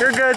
You're good.